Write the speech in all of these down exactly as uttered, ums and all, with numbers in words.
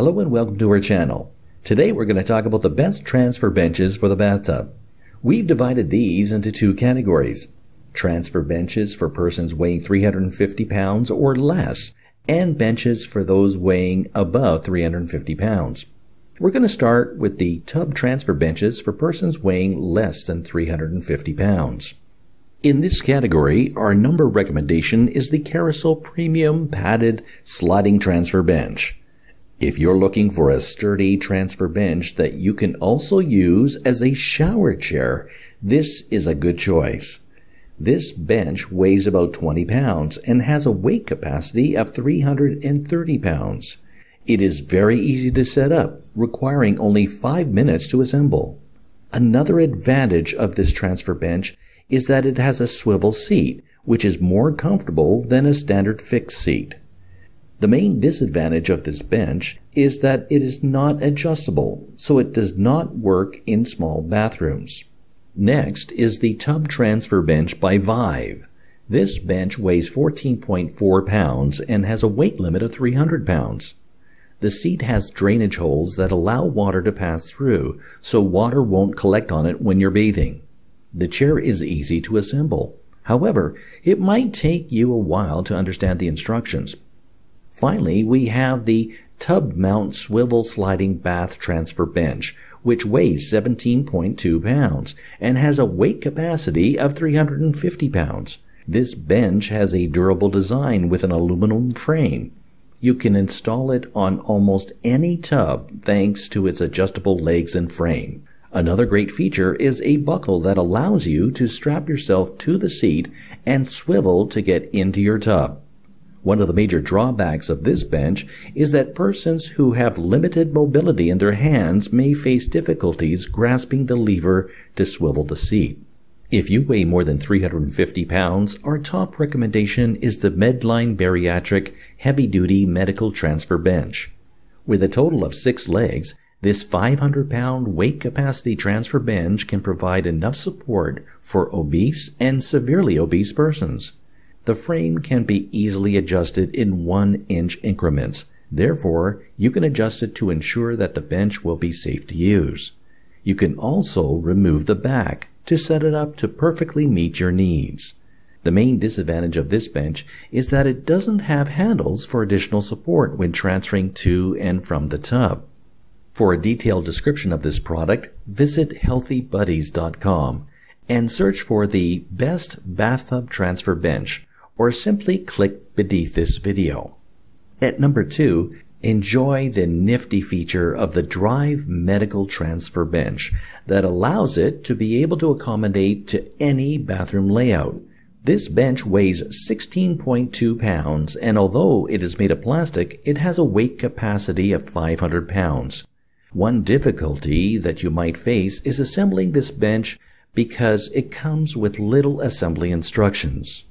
Hello and welcome to our channel. Today we're going to talk about the best transfer benches for the bathtub. We've divided these into two categories: transfer benches for persons weighing three hundred fifty pounds or less, and benches for those weighing above three hundred fifty pounds. We're going to start with the tub transfer benches for persons weighing less than three hundred fifty pounds. In this category, our number recommendation is the Carousel Premium Padded Sliding Transfer Bench. If you're looking for a sturdy transfer bench that you can also use as a shower chair, this is a good choice. This bench weighs about twenty pounds and has a weight capacity of three hundred thirty pounds. It is very easy to set up, requiring only five minutes to assemble. Another advantage of this transfer bench is that it has a swivel seat, which is more comfortable than a standard fixed seat. The main disadvantage of this bench is that it is not adjustable, so it does not work in small bathrooms. Next is the Tub Transfer Bench by Vive. This bench weighs fourteen point four pounds and has a weight limit of three hundred pounds. The seat has drainage holes that allow water to pass through, so water won't collect on it when you're bathing. The chair is easy to assemble. However, it might take you a while to understand the instructions. Finally, we have the Tub Mount Swivel Sliding Bath Transfer Bench, which weighs seventeen point two pounds and has a weight capacity of three hundred fifty pounds. This bench has a durable design with an aluminum frame. You can install it on almost any tub thanks to its adjustable legs and frame. Another great feature is a buckle that allows you to strap yourself to the seat and swivel to get into your tub. One of the major drawbacks of this bench is that persons who have limited mobility in their hands may face difficulties grasping the lever to swivel the seat. If you weigh more than three hundred fifty pounds, our top recommendation is the Medline Bariatric Heavy Duty Medical Transfer Bench. With a total of six legs, this five hundred pound weight capacity transfer bench can provide enough support for obese and severely obese persons. The frame can be easily adjusted in one inch increments. Therefore, you can adjust it to ensure that the bench will be safe to use. You can also remove the back to set it up to perfectly meet your needs. The main disadvantage of this bench is that it doesn't have handles for additional support when transferring to and from the tub. For a detailed description of this product, visit healthy buddies dot com and search for the Best Bathtub Transfer Bench, or simply click beneath this video. At number two, enjoy the nifty feature of the Drive Medical Transfer Bench that allows it to be able to accommodate to any bathroom layout. This bench weighs sixteen point two pounds, and although it is made of plastic, it has a weight capacity of five hundred pounds. One difficulty that you might face is assembling this bench because it comes with little assembly instructions.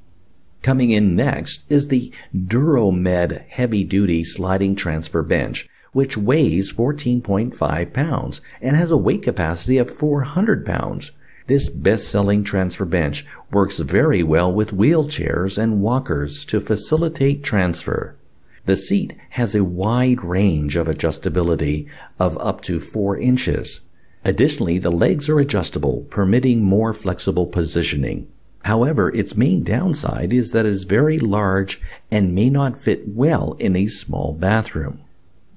Coming in next is the DuroMed Heavy Duty Sliding Transfer Bench, which weighs fourteen point five pounds and has a weight capacity of four hundred pounds. This best-selling transfer bench works very well with wheelchairs and walkers to facilitate transfer. The seat has a wide range of adjustability of up to four inches. Additionally, the legs are adjustable, permitting more flexible positioning. However, its main downside is that it is very large and may not fit well in a small bathroom.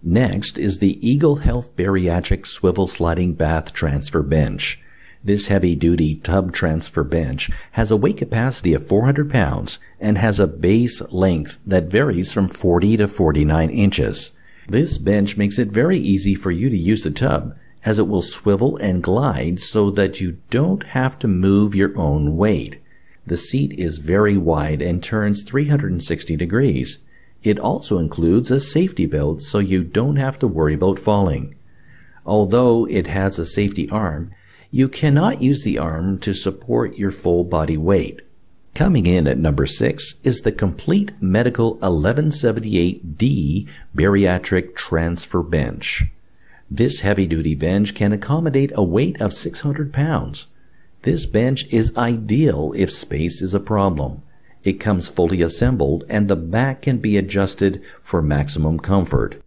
Next is the Eagle Health Bariatric Swivel Sliding Bath Transfer Bench. This heavy-duty tub transfer bench has a weight capacity of four hundred pounds and has a base length that varies from forty to forty-nine inches. This bench makes it very easy for you to use the tub, as it will swivel and glide so that you don't have to move your own weight. The seat is very wide and turns three hundred sixty degrees. It also includes a safety belt so you don't have to worry about falling. Although it has a safety arm, you cannot use the arm to support your full body weight. Coming in at number six is the Complete Medical eleven seventy-eight D Bariatric Transfer Bench. This heavy-duty bench can accommodate a weight of six hundred pounds. This bench is ideal if space is a problem. It comes fully assembled and the back can be adjusted for maximum comfort.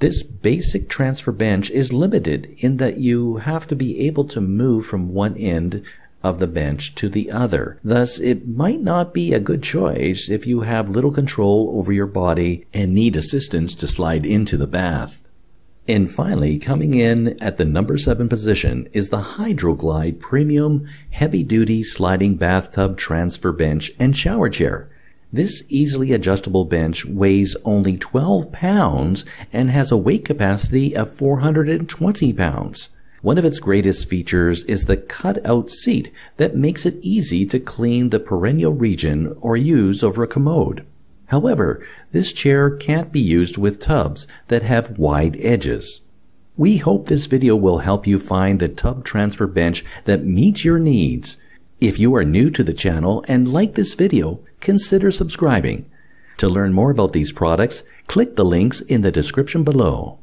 This basic transfer bench is limited in that you have to be able to move from one end of the bench to the other. Thus, it might not be a good choice if you have little control over your body and need assistance to slide into the bath. And finally, coming in at the number seven position is the Hydroglide Premium Heavy Duty Sliding Bathtub Transfer Bench and Shower Chair. This easily adjustable bench weighs only twelve pounds and has a weight capacity of four hundred twenty pounds. One of its greatest features is the cutout seat that makes it easy to clean the perennial region or use over a commode. However, this chair can't be used with tubs that have wide edges. We hope this video will help you find the tub transfer bench that meets your needs. If you are new to the channel and like this video, consider subscribing. To learn more about these products, click the links in the description below.